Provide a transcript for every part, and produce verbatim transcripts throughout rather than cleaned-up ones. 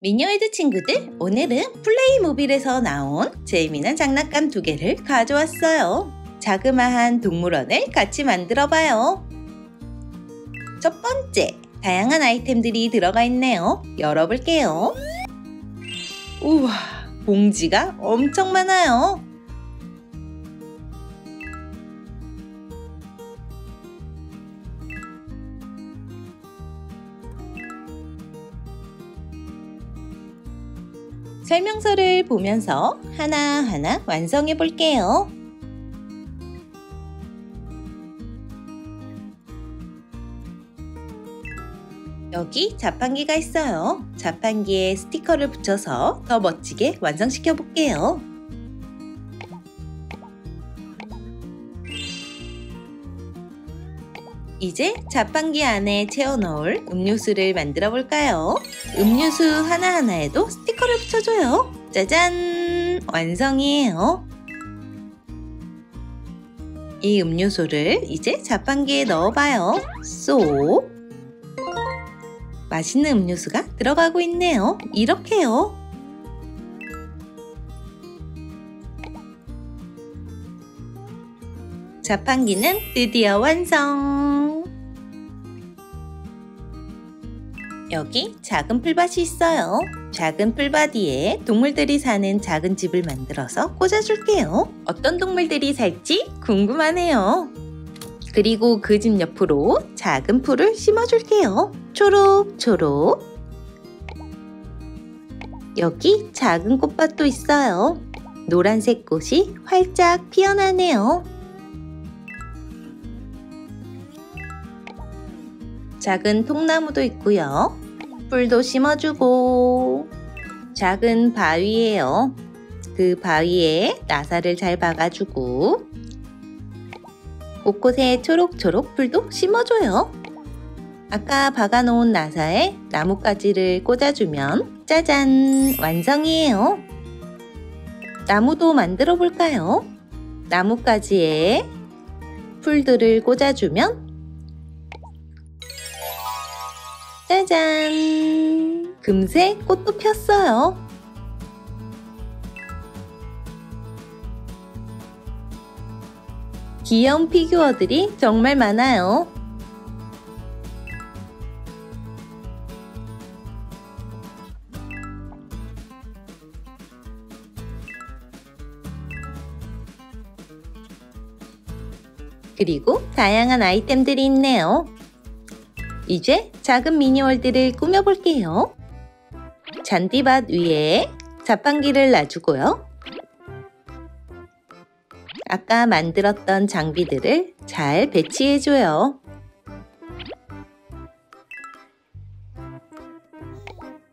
미니월드 친구들, 오늘은 플레이모빌에서 나온 재미난 장난감 두 개를 가져왔어요. 자그마한 동물원을 같이 만들어봐요. 첫 번째, 다양한 아이템들이 들어가 있네요. 열어볼게요. 우와, 봉지가 엄청 많아요. 설명서를 보면서 하나하나 완성해 볼게요. 여기 자판기가 있어요. 자판기에 스티커를 붙여서 더 멋지게 완성시켜 볼게요. 이제 자판기 안에 채워넣을 음료수를 만들어 볼까요? 음료수 하나하나에도 스티커를 붙여줘요. 짜잔! 완성이에요. 이 음료수를 이제 자판기에 넣어봐요. 쏙! 맛있는 음료수가 들어가고 있네요. 이렇게요. 자판기는 드디어 완성! 여기 작은 풀밭이 있어요. 작은 풀밭 위에 동물들이 사는 작은 집을 만들어서 꽂아줄게요. 어떤 동물들이 살지 궁금하네요. 그리고 그 집 옆으로 작은 풀을 심어줄게요. 초록초록. 여기 작은 꽃밭도 있어요. 노란색 꽃이 활짝 피어나네요. 작은 통나무도 있고요. 풀도 심어주고 작은 바위예요. 그 바위에 나사를 잘 박아주고 곳곳에 초록초록 풀도 심어줘요. 아까 박아놓은 나사에 나뭇가지를 꽂아주면 짜잔! 완성이에요. 나무도 만들어 볼까요? 나뭇가지에 풀들을 꽂아주면 짜잔! 금세 꽃도 폈어요. 귀여운 피규어들이 정말 많아요. 그리고 다양한 아이템들이 있네요. 이제 작은 미니월드를 꾸며볼게요. 잔디밭 위에 자판기를 놔주고요. 아까 만들었던 장비들을 잘 배치해줘요.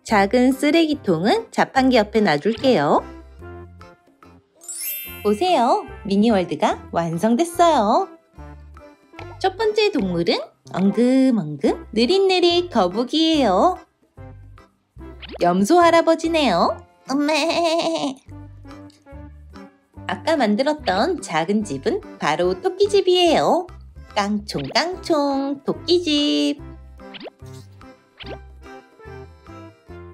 작은 쓰레기통은 자판기 옆에 놔줄게요. 보세요. 미니월드가 완성됐어요. 첫 번째 동물은 엉금엉금 느릿느릿 거북이에요. 염소 할아버지네요. 엄메. 아까 만들었던 작은 집은 바로 토끼집이에요. 깡총깡총 토끼집.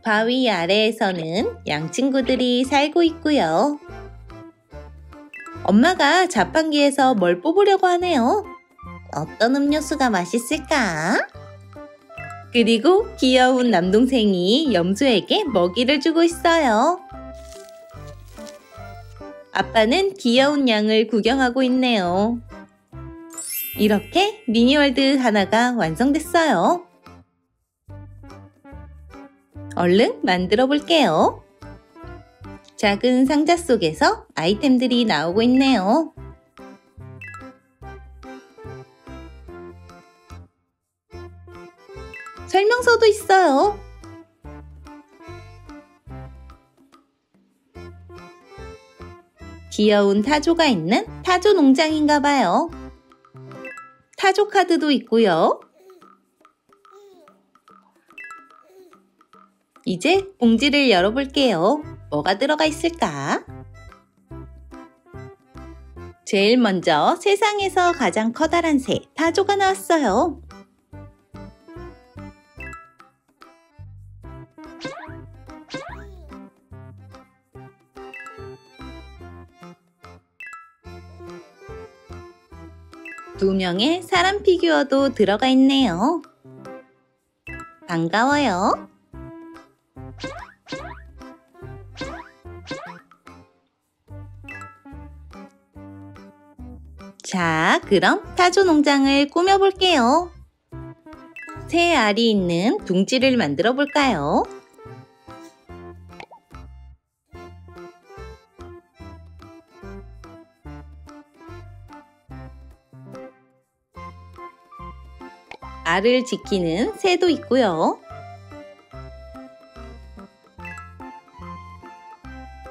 바위 아래에서는 양친구들이 살고 있고요. 엄마가 자판기에서 뭘 뽑으려고 하네요. 어떤 음료수가 맛있을까? 그리고 귀여운 남동생이 염소에게 먹이를 주고 있어요. 아빠는 귀여운 양을 구경하고 있네요. 이렇게 미니월드 하나가 완성됐어요. 얼른 만들어 볼게요. 작은 상자 속에서 아이템들이 나오고 있네요. 설명서도 있어요. 귀여운 타조가 있는 타조 농장인가봐요. 타조 카드도 있고요. 이제 봉지를 열어볼게요. 뭐가 들어가 있을까? 제일 먼저 세상에서 가장 커다란 새, 타조가 나왔어요. 두 명의 사람 피규어도 들어가 있네요. 반가워요. 자, 그럼 타조 농장을 꾸며볼게요. 새 알이 있는 둥지를 만들어 볼까요? 알을 지키는 새도 있고요.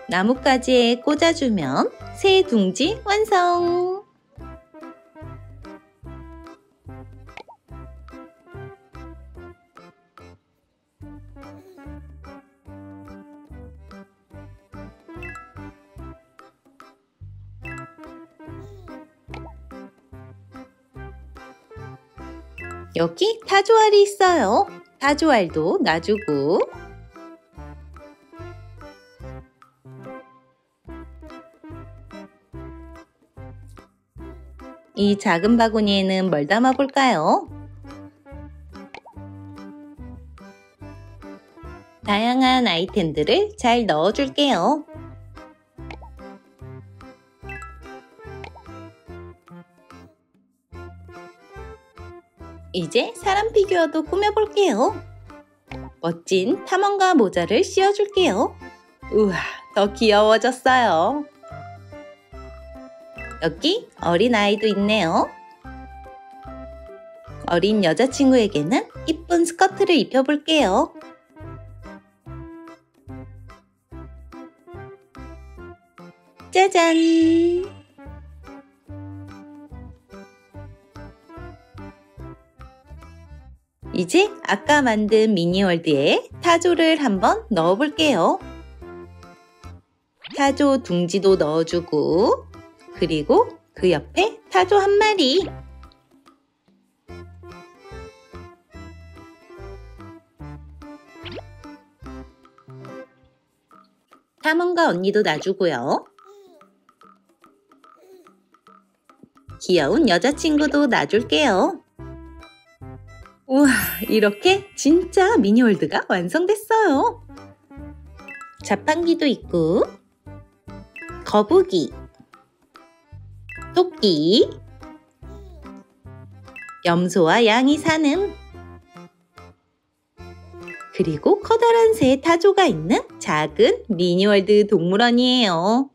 나뭇가지에 꽂아주면 새 둥지 완성! 여기 타조알이 있어요. 타조알도 놔주고 이 작은 바구니에는 뭘 담아볼까요? 다양한 아이템들을 잘 넣어줄게요. 이제 사람 피규어도 꾸며볼게요. 멋진 탐험가 모자를 씌워줄게요. 우와, 더 귀여워졌어요. 여기 어린아이도 있네요. 어린 여자친구에게는 이쁜 스커트를 입혀볼게요. 짜잔! 이제 아까 만든 미니월드에 타조를 한번 넣어볼게요. 타조 둥지도 넣어주고 그리고 그 옆에 타조 한 마리. 탐험가 언니도 놔주고요. 귀여운 여자친구도 놔줄게요. 우와, 이렇게 진짜 미니월드가 완성됐어요. 자판기도 있고 거북이, 토끼, 염소와 양이 사는 그리고 커다란 새 타조가 있는 작은 미니월드 동물원이에요.